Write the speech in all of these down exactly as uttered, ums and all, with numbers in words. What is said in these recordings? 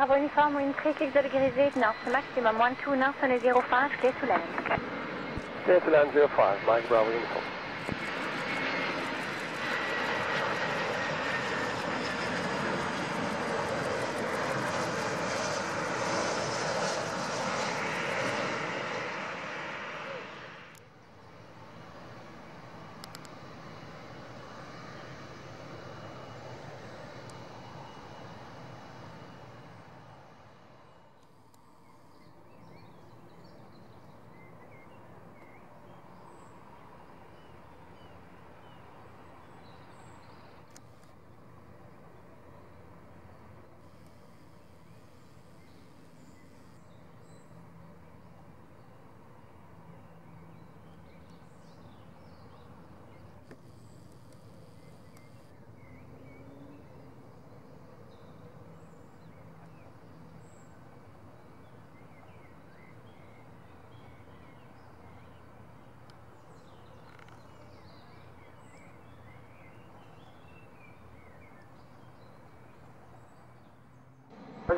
Bravo uniforme, Winfrey, zero degrees eight north, maximum one two north on a zero five, clear to land. Clear to land zero five, Mike Bravo uniform.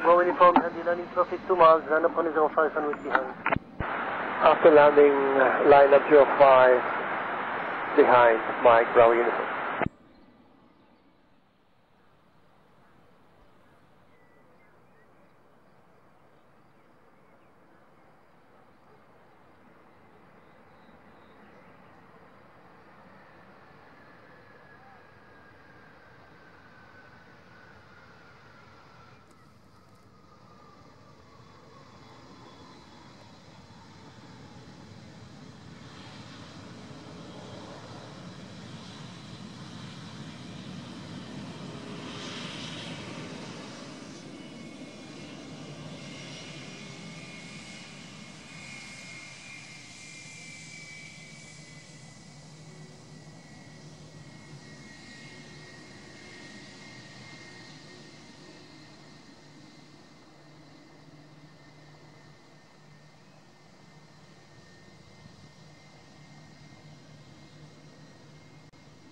Go uniform, heavy landing traffic two miles, land up on zero five and with behind. After landing, line up zero five behind Mike Bravo uniform.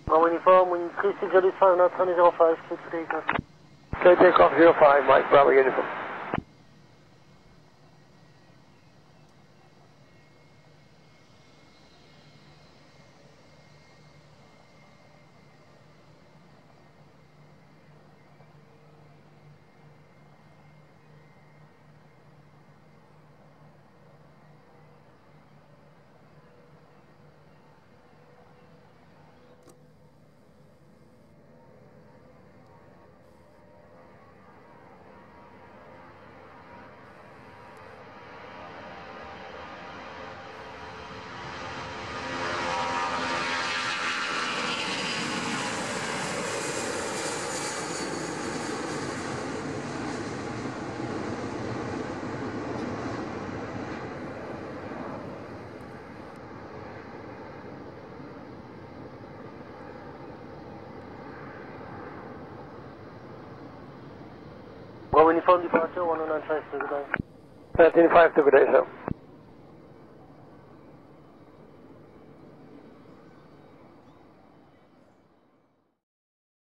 Go uniform, wind three six zero five, not zero five, clear to take off. Clear to take off zero five, Mike Bravo uniform. Uniform departure, one oh nine five to good day. one oh nine five to good day, sir.